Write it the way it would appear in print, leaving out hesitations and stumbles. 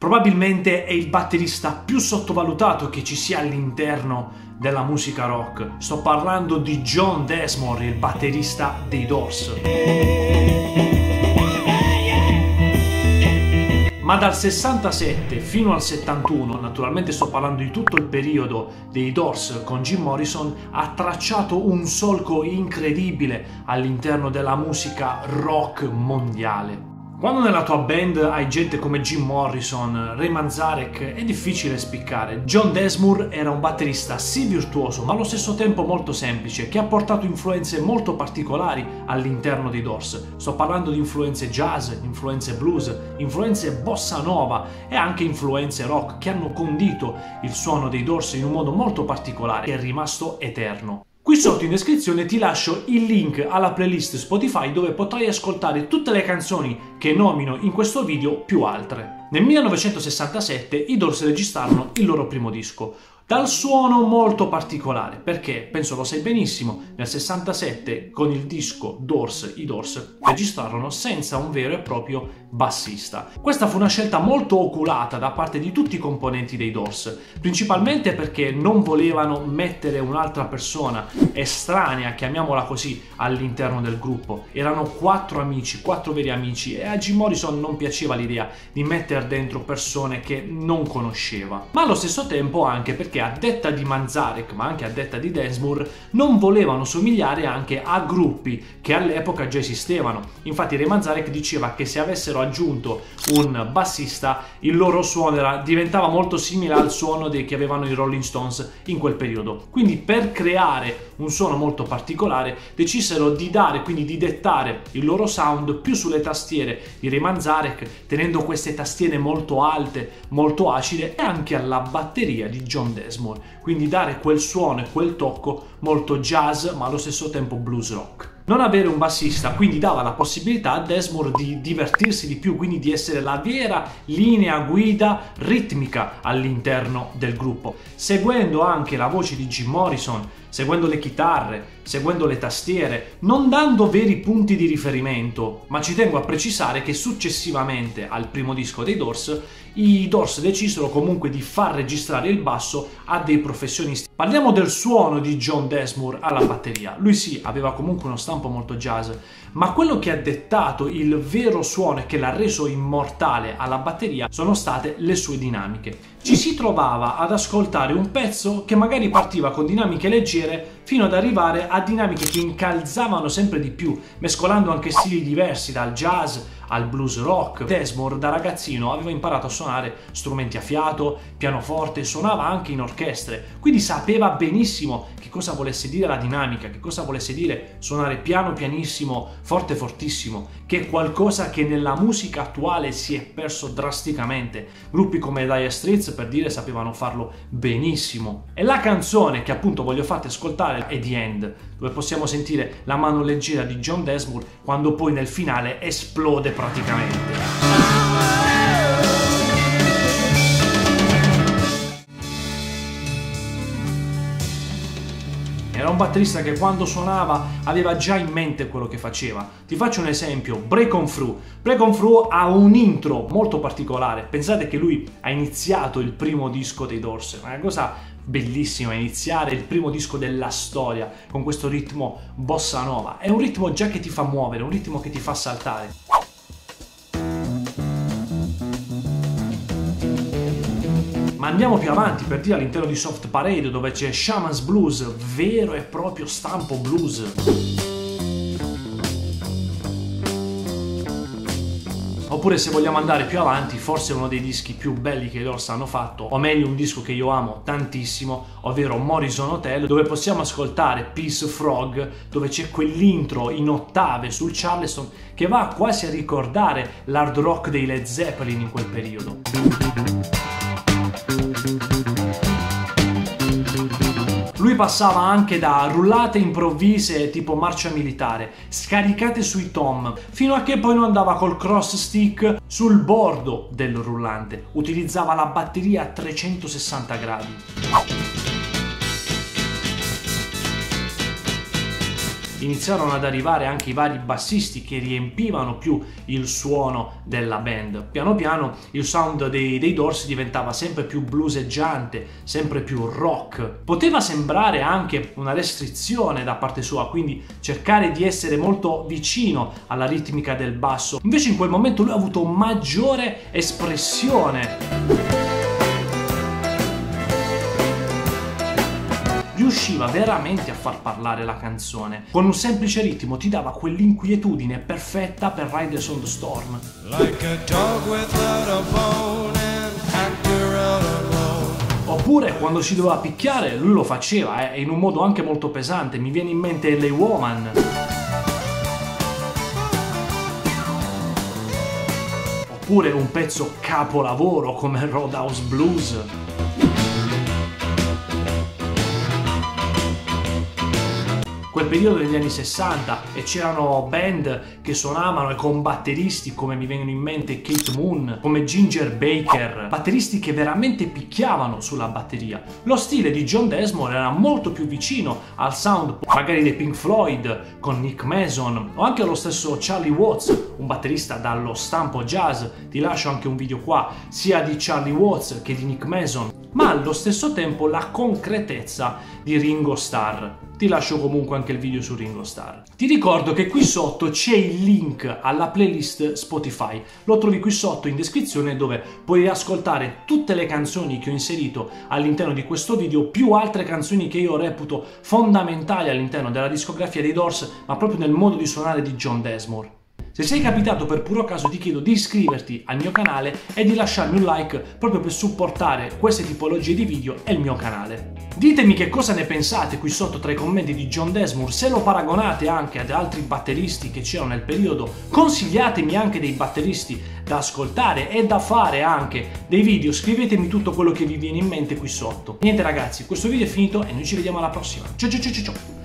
Probabilmente è il batterista più sottovalutato che ci sia all'interno della musica rock. Sto parlando di John Densmore, il batterista dei Doors. Ma dal 67 fino al 71, naturalmente sto parlando di tutto il periodo dei Doors con Jim Morrison, ha tracciato un solco incredibile all'interno della musica rock mondiale. Quando nella tua band hai gente come Jim Morrison, Ray Manzarek, è difficile spiccare. John Densmore era un batterista sì virtuoso, ma allo stesso tempo molto semplice, che ha portato influenze molto particolari all'interno dei Doors. Sto parlando di influenze jazz, influenze blues, influenze bossa nova e anche influenze rock che hanno condito il suono dei Doors in un modo molto particolare che è rimasto eterno. Qui sotto in descrizione ti lascio il link alla playlist Spotify dove potrai ascoltare tutte le canzoni che nomino in questo video più altre. Nel 1967 i Doors registrarono il loro primo disco, dal suono molto particolare, perché, penso lo sai benissimo, nel 67 con il disco Doors, i Doors registrarono senza un vero e proprio bassista. Questa fu una scelta molto oculata da parte di tutti i componenti dei Doors, principalmente perché non volevano mettere un'altra persona estranea, chiamiamola così, all'interno del gruppo. Erano quattro veri amici e a Jim Morrison non piaceva l'idea di mettere dentro persone che non conosceva. Ma allo stesso tempo anche perché a detta di Manzarek, ma anche a detta di Densmore, non volevano somigliare anche a gruppi che all'epoca già esistevano. Infatti Ray Manzarek diceva che se avessero aggiunto un bassista il loro suono diventava molto simile al suono che avevano i Rolling Stones in quel periodo. Quindi per creare un suono molto particolare decisero di dettare il loro sound più sulle tastiere di Ray Manzarek, tenendo queste tastiere molto alte, molto acide, e anche alla batteria di John Densmore, quindi dare quel suono e quel tocco molto jazz ma allo stesso tempo blues rock. Non avere un bassista quindi dava la possibilità a Densmore di divertirsi di più, quindi di essere la vera linea guida ritmica all'interno del gruppo, seguendo anche la voce di Jim Morrison, seguendo le chitarre, seguendo le tastiere, non dando veri punti di riferimento. Ma ci tengo a precisare che successivamente al primo disco dei Doors, i Doors decisero comunque di far registrare il basso a dei professionisti. Parliamo del suono di John Densmore alla batteria. Lui sì, aveva comunque uno stampo molto jazz, ma quello che ha dettato il vero suono e che l'ha reso immortale alla batteria sono state le sue dinamiche. Ci si trovava ad ascoltare un pezzo che magari partiva con dinamiche leggere fino ad arrivare a dinamiche che incalzavano sempre di più, mescolando anche stili diversi, dal jazz al blues rock. Densmore da ragazzino aveva imparato a suonare strumenti a fiato, pianoforte, suonava anche in orchestre, quindi sapeva benissimo che cosa volesse dire la dinamica, che cosa volesse dire suonare piano pianissimo, forte fortissimo, che è qualcosa che nella musica attuale si è perso drasticamente. Gruppi come Dire Straits, per dire, sapevano farlo benissimo. E la canzone che appunto voglio farti ascoltare è The End, dove possiamo sentire la mano leggera di John Densmore quando poi nel finale esplode praticamente. Era un batterista che quando suonava aveva già in mente quello che faceva. Ti faccio un esempio, Break on Through. Break on Through ha un intro molto particolare. Pensate che lui ha iniziato il primo disco dei Doors, una cosa bellissima, iniziare il primo disco della storia con questo ritmo bossa nova. È un ritmo già che ti fa muovere, un ritmo che ti fa saltare. Ma andiamo più avanti, per dire, all'interno di Soft Parade, dove c'è Shaman's Blues, vero e proprio stampo blues. Oppure, se vogliamo andare più avanti, forse uno dei dischi più belli che i Doors hanno fatto, o meglio un disco che io amo tantissimo, ovvero Morrison Hotel, dove possiamo ascoltare Peace Frog, dove c'è quell'intro in ottave sul Charleston che va quasi a ricordare l'hard rock dei Led Zeppelin in quel periodo. Lui passava anche da rullate improvvise tipo marcia militare, scaricate sui tom, fino a che poi non andava col cross stick sul bordo del rullante, utilizzava la batteria a 360 gradi. iniziarono ad arrivare anche i vari bassisti che riempivano più il suono della band. Piano piano il sound dei Doors diventava sempre più blueseggiante, sempre più rock. Poteva sembrare anche una restrizione da parte sua, quindi cercare di essere molto vicino alla ritmica del basso. Invece in quel momento lui ha avuto maggiore espressione. Riusciva veramente a far parlare la canzone. Con un semplice ritmo ti dava quell'inquietudine perfetta per Riders on the Storm. Like a dog without a bone and actor out alone. Oppure quando si doveva picchiare lui lo faceva, in un modo anche molto pesante. Mi viene in mente LA Woman. Oppure un pezzo capolavoro come Roadhouse Blues. Quel periodo degli anni 60 e c'erano band che suonavano e con batteristi come mi vengono in mente Keith Moon, come Ginger Baker, batteristi che veramente picchiavano sulla batteria. Lo stile di John Densmore era molto più vicino al sound magari dei Pink Floyd con Nick Mason o anche lo stesso Charlie Watts, un batterista dallo stampo jazz. Ti lascio anche un video qua sia di Charlie Watts che di Nick Mason, ma allo stesso tempo la concretezza di Ringo Starr. Ti lascio comunque anche il video su Ringo Starr. Ti ricordo che qui sotto c'è il link alla playlist Spotify, lo trovi qui sotto in descrizione, dove puoi ascoltare tutte le canzoni che ho inserito all'interno di questo video, più altre canzoni che io reputo fondamentali all'interno della discografia dei Doors, ma proprio nel modo di suonare di John Densmore. Se sei capitato per puro caso ti chiedo di iscriverti al mio canale e di lasciarmi un like proprio per supportare queste tipologie di video e il mio canale. Ditemi che cosa ne pensate qui sotto tra i commenti di John Densmore, se lo paragonate anche ad altri batteristi che c'erano nel periodo, consigliatemi anche dei batteristi da ascoltare e da fare anche dei video, scrivetemi tutto quello che vi viene in mente qui sotto. Niente ragazzi, questo video è finito e noi ci vediamo alla prossima. Ciao ciao ciao ciao ciao!